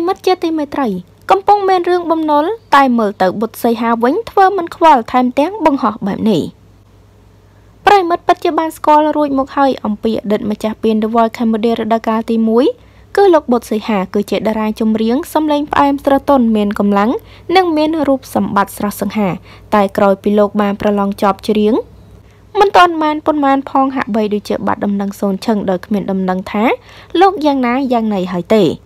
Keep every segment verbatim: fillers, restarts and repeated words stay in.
Tay mất chết tay mày trầy. Công pong men rương bầm nón. Tay mở tự bột xây hà vĩnh thơ mình khoal tham tiếng bông họ bẩm nỉ. Tay mất bắt chế ban scholar rồi một hơi ông bị định mà chạp biên the voice camera đa ti muối. Cứ lộc bột xây hà cứ chạy đà ra trong riêng xâm lên em straton men cầm lắng nâng men rụp sầm bạt sờ sừng hà. Tay còi pilot ban pralong chọp chơi riêng. Mình toàn màn con màn phong hạ bầy đi chợ bạc đầm đăng xôn chân đời miền đầm đăng thá lúc giang ná giang này hỏi tỉ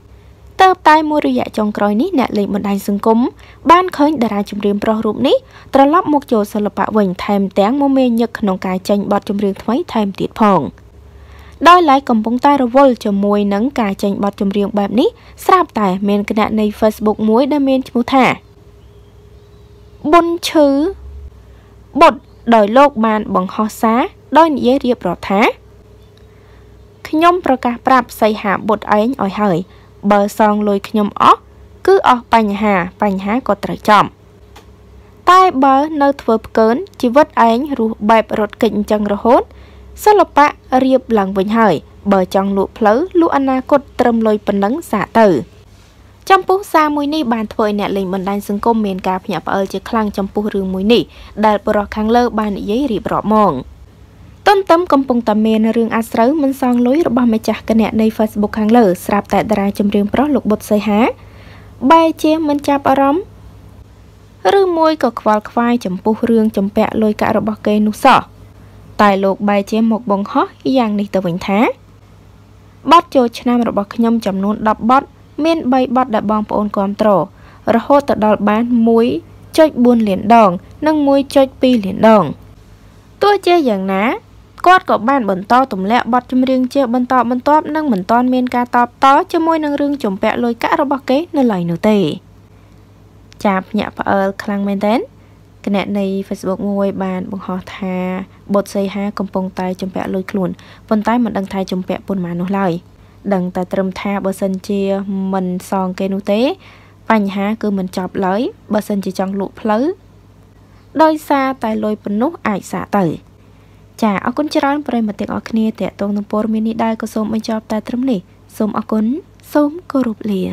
tớp tay mua rưu dạ trong cõi ní nẹ lệnh một đàn xương cúm ban khởi đà ra chùm riêng pro rụp ní trở lóc một chỗ sơ lập bạ vệnh thèm tiếng mô mê nhật nông cái chanh bọt chùm riêng thoái thèm tiết phòng đôi lại cầm bóng tay rồi vô cho môi nắng cái chanh bọt chùm riêng bạp ní sạp tài miền cái nạn này Facebook muối đa miền chùm thả bôn chứ bột đời lộc bàn bằng hoa xá đôi nhẹ riệp rõ thá khi nhom praka prap xây hạ bột ấy ỏi hời bờ song lôi khi nhom ó cứ ó bành hà bành há có trời chậm tai bờ nơi thưa cớn chỉ vớt ấy rù bẹp rột kịnh chân rồi hốt sao lập bạ riệp lằng vinh hời bờ trong lụa phớ lụa anna cột trầm lôi bần nắng xả tử trong phút xa mùi ní bàn thuê nẹ lệnh mình đang xứng công mến cạp nhập ơ chế khăn trong phút rừng mùi ní đạt bộ rõ kháng lơ bàn giấy rịp rõ mòn. Tôn tấm công phụng tầm mê nà rừng át sớ mình xong lối rõ bà mẹ chạc kênh nẹ này Facebook kháng lơ sạp tại đà ra chùm rừng bó lục bột xây há. Bài chế mình chạp ở rõm. Rừng mùi có khóa khoai trong phút rừng trong bẹ lôi cả rõ bó kê nụ sọ. Tài lục bài chế một bông hót giang đi tờ vĩnh thá. Bót chô chân miền bay bọt đã bong bồn quam trổ, rồi hốt tờ đọt bán muối, chơi buôn liền đòn, nâng muối chơi pi liền đòn. Tôi chơi dạng ná, quát có bàn bẩn to tụm lẹ bọt chum riêng chơi bẩn to bẩn to nâng bẩn to miền ca to to chơi môi nâng riêng chum bẹ lôi cả rồi bọc kế nơi lời nửa tề. Chạp nhạ ở khlang men đến, cái nẹt này Facebook ngồi bàn bằng họ thà bột xây ha cầm bông tay chum bẹ lôi luồn, vân tay mình đăng thay chum bẹ buôn mà nô lời. Đừng ta trầm tha bờ sân chia mình son cây nụ tế bánh há cứ mình chọc lưới bờ sân chỉ trong lụ phớ đôi xa tay lôi bình nút ải xả tử chả ở cún chron bơi mà tiếng ở kia tẹt tông tông por mini đai có sôm anh chọc ta trầm nỉ sôm ở cún sôm có rụp lìa.